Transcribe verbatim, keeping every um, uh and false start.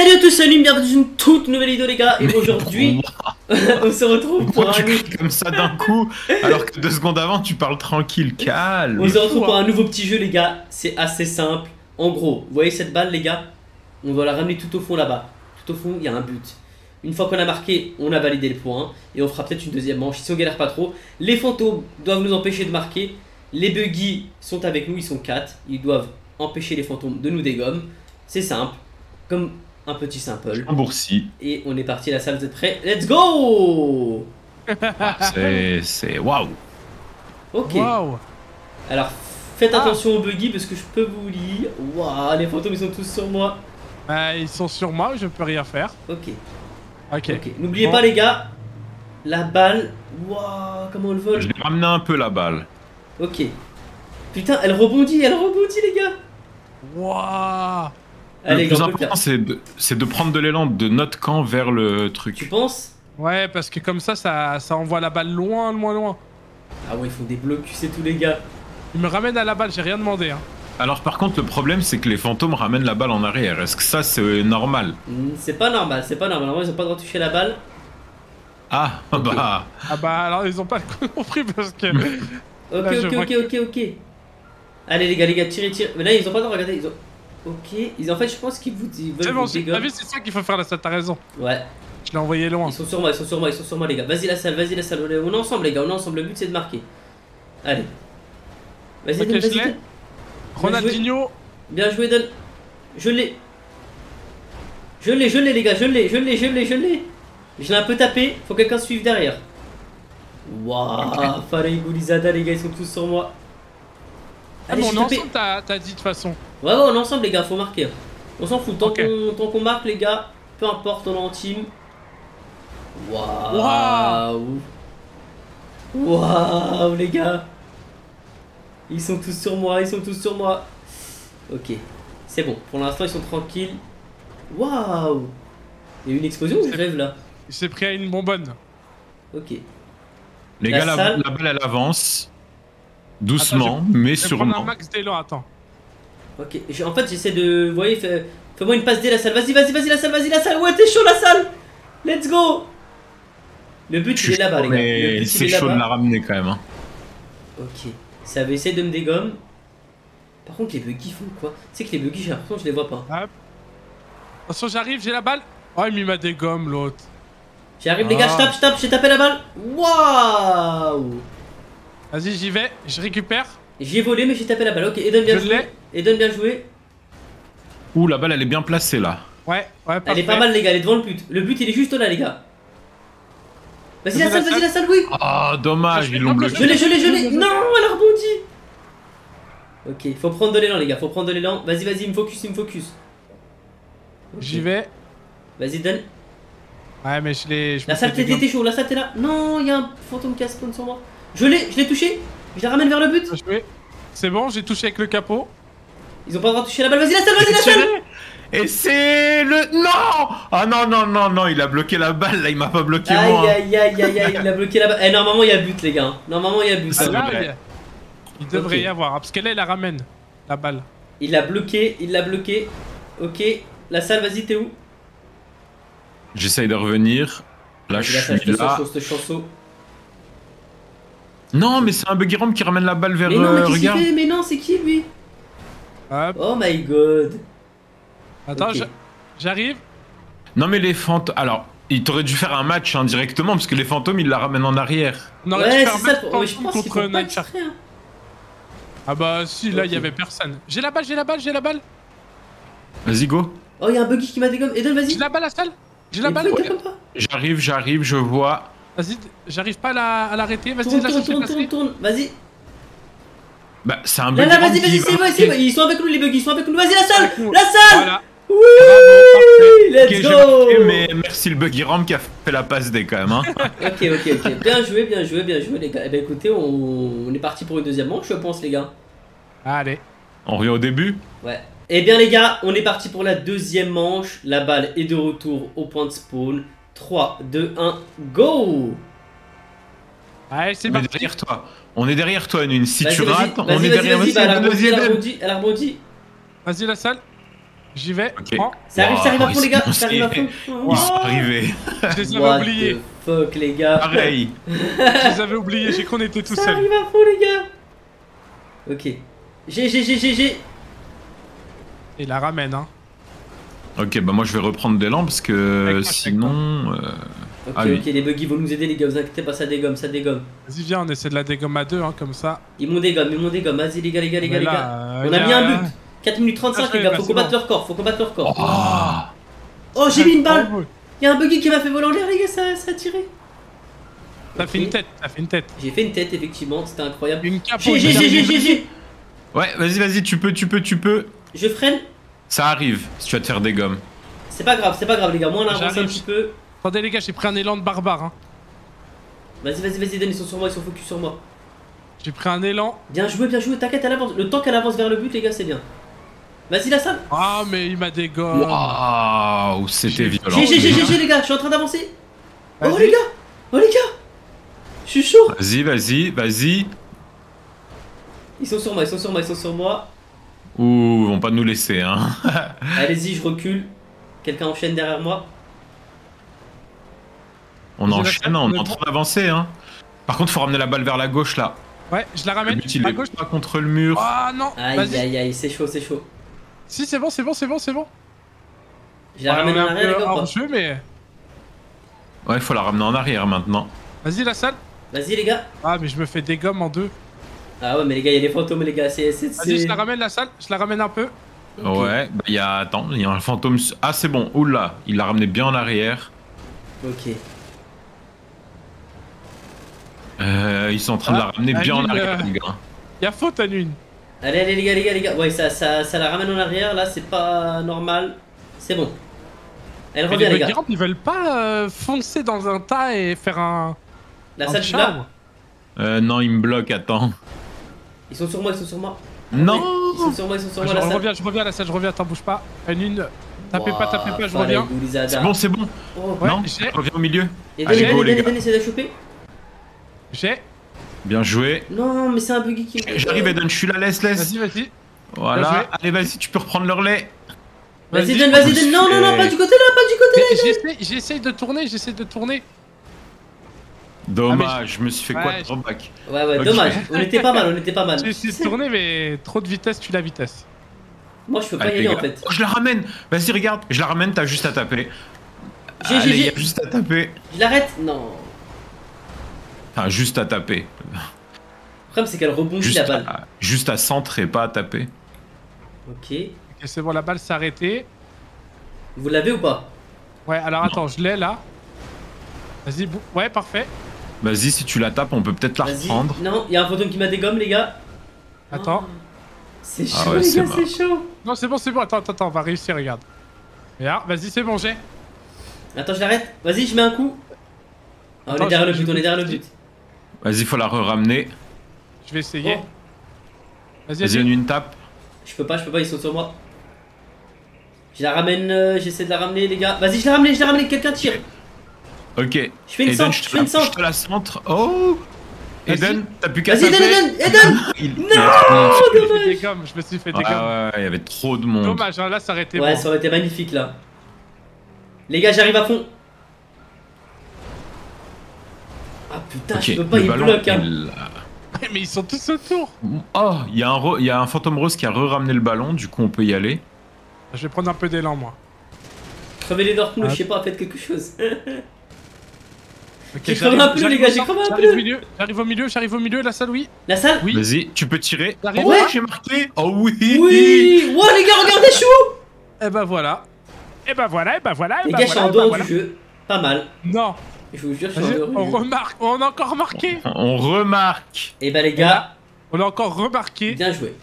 Salut à tous, salut, bienvenue dans une toute nouvelle vidéo les gars. Et aujourd'hui, on se retrouve pour Pourquoi un nouveau... comme ça d'un coup, alors que deux secondes avant tu parles tranquille, calme. On se retrouve pour un nouveau petit jeu les gars, c'est assez simple. En gros, vous voyez cette balle les gars, on va la ramener tout au fond là-bas. Tout au fond, il y a un but. Une fois qu'on a marqué, on a validé le point. Et on fera peut-être une deuxième manche, si on galère pas trop. Les fantômes doivent nous empêcher de marquer. Les buggy sont avec nous, ils sont quatre. Ils doivent empêcher les fantômes de nous dégommer. C'est simple, comme... un petit simple. Un boursier. Et on est parti, la salle, vous êtes prêts? Let's go! C'est waouh! Ok. Wow. Alors faites ah. attention aux buggy parce que je peux vous lire. Waouh, les fantômes ils sont tous sur moi. Euh, ils sont sur moi, je peux rien faire. Ok. Ok. okay. N'oubliez bon. pas les gars, la balle. Waouh, comment on le vole? Je l'ai ramené un peu la balle. Ok. Putain, elle rebondit, elle rebondit les gars. Waouh! Le Allez, plus important, c'est de, de prendre de l'élan de notre camp vers le truc. Tu penses? Ouais, parce que comme ça, ça, ça envoie la balle loin, loin, loin. Ah ouais, ils font des blocs, tu sais, tous les gars. Ils me ramènent à la balle, j'ai rien demandé. Hein. Alors par contre, le problème, c'est que les fantômes ramènent la balle en arrière. Est-ce que ça, c'est normal? C'est pas normal, c'est pas normal. Normalement, ils ont pas le droit de toucher la balle. Ah, okay. bah... Ah bah, alors, ils ont pas compris parce que... ok, là, ok, ok, ok, ok. Allez, les gars, les gars, tirez, tirez. Mais là, ils ont pas le droit de regarder, ils ont... Ok, ils, en fait je pense qu'ils vous disent. C'est bon, c'est ça qu'il faut faire la salle, t'as raison. Ouais. Je l'ai envoyé loin. Ils sont sur moi, ils sont sur moi, ils sont sur moi les gars. Vas-y la salle, vas-y la salle, on est ensemble les gars, on est ensemble, le but c'est de marquer. Allez. Vas-y, okay, vas-y. Vas Ronaldinho. Bien joué, Dan. Je l'ai. Je l'ai, je l'ai les gars, je l'ai, je l'ai, je l'ai, je l'ai. Je l'ai un peu tapé, faut que quelqu'un suive derrière. Waouh, okay. Farei Goulizada les gars, ils sont tous sur moi. Allez, ah bon, on est ensemble, t'as dit de toute façon. Ouais, ouais, on est ensemble, les gars, faut marquer. On s'en fout, tant okay. qu'on qu'on marque, les gars, peu importe, on est en team. Waouh! Waouh, wow, les gars! Ils sont tous sur moi, ils sont tous sur moi. Ok, c'est bon, pour l'instant, ils sont tranquilles. Waouh! Il y a eu une explosion ou je rêve là? Il s'est pris à une bonbonne. Ok. Les la gars, salle... la balle, elle avance. Doucement, attends, je... mais je vais sûrement. Je prendre un max d'élan, attends. Ok, je... en fait j'essaie de... Vous voyez, fais... fais-moi une passe dé la salle. Vas-y, vas-y, vas-y la salle, vas-y la salle. Ouais, t'es chaud la salle. Let's go. Le but il est là-bas les gars. Mais c'est chaud de la ramener quand même. Hein. Ok, ça avait essayé de me dégommer. Par contre les buggy font quoi? Tu sais que les buggy j'ai l'impression que je les vois pas. Hop. Attention j'arrive, j'ai la balle. Oh il m'a dégomme l'autre. J'arrive ah. les gars, je tape, je tape, j'ai tapé la balle. Waouh. Vas-y, j'y vais, je récupère. J'ai volé, mais j'ai tapé la balle. Ok, Eden, bien joué. Eden, bien joué. Ouh, la balle, elle est bien placée là. Ouais, ouais, parfait. Elle est pas mal, les gars, elle est devant le but. Le but, il est juste là, les gars. Vas-y, la salle, vas-y, la salle, oui. Ah, dommage, ils l'ont bloqué. Je l'ai, je l'ai, je l'ai. Non, elle a rebondi. Ok, faut prendre de l'élan, les gars, faut prendre de l'élan. Vas-y, vas-y, il me focus, il me focus. Okay. J'y vais. Vas-y, Eden. Ouais, mais je l'ai. La salle, t'es chaud, la salle, t'es là. Non, il y a un fantôme qui a spawn sur moi. Je l'ai, je l'ai touché. Je la ramène vers le but. C'est bon, j'ai touché avec le capot. Ils ont pas le droit de toucher la balle. Vas-y la salle, vas-y la salle. Et c'est le... Non. Ah non, non, non, non, il a bloqué la balle, là, il m'a pas bloqué aïe, moi. Aïe, aïe, aïe, aïe, il a bloqué la balle. Eh, normalement, il y a but, les gars. Normalement, il y a but. Ah, là, il, a... il devrait okay. y avoir, parce que là, il la ramène, la balle. Il l'a bloqué, il l'a bloqué. Ok, la salle, vas-y, t'es où? J'essaye de revenir. Là, je suis là. Non mais c'est un buggy rom qui ramène la balle vers le euh, regard. Mais non mais mais non c'est qui lui? Hop. Oh my god. Attends okay. j'arrive. Non mais les fantômes... Alors il t'aurait dû faire un match hein, directement parce que les fantômes ils la ramènent en arrière. Non, ouais c'est ça pour... oh, je pense contre Night Shark. Ah bah si là il okay. y avait personne. J'ai la balle, j'ai la balle, j'ai la balle. Vas-y go. Oh y'a un buggy qui m'a dégommé. Eden vas-y. J'ai la balle la salle. J'ai la balle. J'arrive, j'arrive, je vois. Vas-y, j'arrive pas à l'arrêter, vas-y, tourne, tourne, tourne, tourne, tourne, vas-y. Bah, c'est un bug. Là, là, vas-y, vas-y, c'est moi, c'est moi, ils sont avec nous, les bugs, ils sont avec nous, vas-y, la salle, la salle. Oui, let's go. Mais merci le buggy ram qui a fait la passe dé quand même, hein. Ok, ok, ok, bien joué, bien joué, bien joué, les gars. Eh ben, écoutez, on est parti pour une deuxième manche, je pense, les gars. Allez. On revient au début? Ouais. Eh bien, les gars, on est parti pour la deuxième manche. La balle est de retour au point de spawn. trois, deux, un, go! Allez, c'est parti. On est derrière toi, on est derrière toi, Nune. Si tu rates, on est derrière toi. Elle a rebondi, elle a rebondi. Vas-y, la salle. J'y vais. Okay. Oh. Ça arrive, wow, ça arrive à fond, les gars. Ça arrive à fond. Ils sont arrivés. Je les avais What oubliés. Fuck, les gars. Pareil. Je les avais oubliés. J'ai cru qu'on était tout seuls. Ça seul. Arrive à fond, les gars. Ok. G, G, G, G, G. Il la ramène, hein. Ok, bah moi je vais reprendre des lampes parce que moi, sinon. Euh... Ok, ah, ok, oui. Les buggy vont nous aider, les gars. Vous inquiétez pas, ça dégomme, ça dégomme. Vas-y, viens, on essaie de la dégomme à deux, hein, comme ça. Ils m'ont dégomme, ils m'ont dégomme. Vas-y, les gars, les gars, les gars, les gars. On a mis un but. quatre minutes trente-cinq, ah, les gars, faut combattre bon. leur corps, faut combattre leur corps. Oh, oh j'ai mis une balle. Y'a un buggy qui m'a fait voler en l'air, les gars, ça, ça a tiré. T'as okay. fait une tête, t'as fait une tête. J'ai fait une tête, effectivement, c'était incroyable. Une capote. J'ai, j'ai, j'ai, j'ai. Ouais, vas-y, vas-y, tu peux, tu peux, tu peux. Je freine. Ça arrive, si tu vas te faire des gommes. C'est pas grave, c'est pas grave, les gars, moi on avance un petit peu. Attendez, les gars, j'ai pris un élan de barbare, hein. Vas-y, vas-y, vas-y, Dan, ils sont sur moi, ils sont focus sur moi. J'ai pris un élan. Bien joué, bien joué, t'inquiète, elle avance. Le temps qu'elle avance vers le but, les gars, c'est bien. Vas-y, la salle. Ah, mais il m'a dégommé. Waouh, c'était violent. G G, G G, les gars, je suis en train d'avancer. Oh, les gars, oh, les gars. Je suis chaud. Vas-y, vas-y, vas-y. Ils sont sur moi, ils sont sur moi, ils sont sur moi. Ouh, ils vont pas nous laisser, hein. Allez-y, je recule. Quelqu'un enchaîne derrière moi. On enchaîne, on est en train d'avancer, hein. Par contre, faut ramener la balle vers la gauche, là. Ouais, je la ramène. Le but, il est pas contre le mur. Ah, non. Aïe, aïe, aïe, c'est chaud, c'est chaud. Si, c'est bon, c'est bon, c'est bon, c'est bon. Je la ramène en arrière, les gars, quoi. Mais... Ouais, faut la ramener en arrière maintenant. Vas-y, la salle. Vas-y, les gars. Ah, mais je me fais des gommes en deux. Ah, ouais, mais les gars, il y a les fantômes, les gars. C'est. Vas-y, je la ramène, la salle. Je la ramène un peu. Okay. Ouais, bah, il y a. Attends, il y a un fantôme. Ah, c'est bon. Oula, il l'a ramené bien en arrière. Ok. Euh, ils sont en train ah, de la ramener bien en arrière, euh... les gars. Il y a faute à l'une. Allez, allez, les gars, les gars, les gars. Ouais, ça, ça, ça la ramène en arrière, là, c'est pas normal. C'est bon. Elle revient, les, les gars. Ils veulent pas euh, foncer dans un tas et faire un. La un salle là. Euh, non, ils me bloquent, attends. Ils sont sur moi, ils sont sur moi. Non. Ils sont sur moi, ils sont sur moi. Je, la je salle. reviens, je reviens, la salle, je reviens, attends, bouge pas. Une, une. Tapez wow, pas, tapez pas, je reviens. C'est bon, c'est bon. Oh, ouais, non, je reviens au milieu. Et allez, allez, go, les gars. Essayez de choper. J'ai. Bien joué. Non, mais c'est un buggy qui. J'arrive, Eden, je suis là, laisse, laisse. Vas-y, vas-y. Voilà. Allez, vas-y, tu peux reprendre le relais. Vas-y, Eden, vas-y, Eden. Non, non, non, pas du côté là, pas du côté là. J'essaye de tourner, j'essaye de tourner. Dommage, ah, je... je me suis fait ouais, quoi de drop back. Ouais, ouais, okay. Dommage. On était pas mal, on était pas mal. J'ai essayé de tourner, mais trop de vitesse, tu la vitesse. Moi, je peux pas allez, y aller en fait. Oh, je la ramène. Vas-y, regarde, je la ramène, t'as juste à taper. J'ai juste à taper. Je l'arrête. Non. Enfin, juste à taper. Le problème, c'est qu'elle rebondit la balle. À, juste à centrer, pas à taper. Ok. Ok, c'est bon, la balle s'est arrêtée. Vous l'avez ou pas? Ouais, alors attends, non. Je l'ai là. Vas-y, ouais, parfait. Vas-y, si tu la tapes, on peut peut-être la reprendre. Non, il y a un fantôme qui m'a dégomme, les gars. Attends. Oh. C'est chaud, ah ouais, les gars, c'est chaud. Non, c'est bon, c'est bon. Attends, attends, attends, on va réussir, regarde. Regarde, vas-y, c'est bon, j'ai. Attends, je l'arrête. Vas-y, je mets un coup. Oh, attends, on est derrière le but, on est derrière le but. Vas-y, faut la re-ramener. Je vais essayer. Oh. Vas-y, vas-y, une tape. Je peux pas, je peux pas, ils sont sur moi. Je la ramène, euh, j'essaie de la ramener, les gars. Vas-y, je la ramène, je la ramène, quelqu'un tire. Ok. Je fais une centre, je fais une centre. Je te la centre. Oh Eden, t'as plus qu'à taper. Vas-y, Eden, Eden, Eden. Il... Non, non, dommage. Je me suis fait des gommes. Ah ouais, il y avait trop de monde. Dommage, hein, là ça aurait été ouais, bon. Ça aurait été magnifique là. Les gars, j'arrive à fond. Ah putain, okay, je peux pas, il bloque hein. Il... Mais ils sont tous autour. Oh, il y, re... y a un fantôme rose qui a re-ramené le ballon, du coup on peut y aller. Je vais prendre un peu d'élan moi. Crevez les Dortmund, ah. Je sais pas, faites quelque chose. Okay, j'ai crevé un peu les gars, j'ai crevé un peu. J'arrive au milieu, j'arrive au milieu, la salle oui. La salle oui. Vas-y, tu peux tirer. Oh ouais, j'ai marqué. Oh oui. Oui. Wow les gars, regardez chou. Et bah voilà. Et bah voilà, et bah voilà. Les gars, je suis en dehors du jeu. Pas mal. Non. Je vous jure, je suis on remarque, on a encore remarqué. On remarque. Et bah les gars, on a encore remarqué. Bien joué.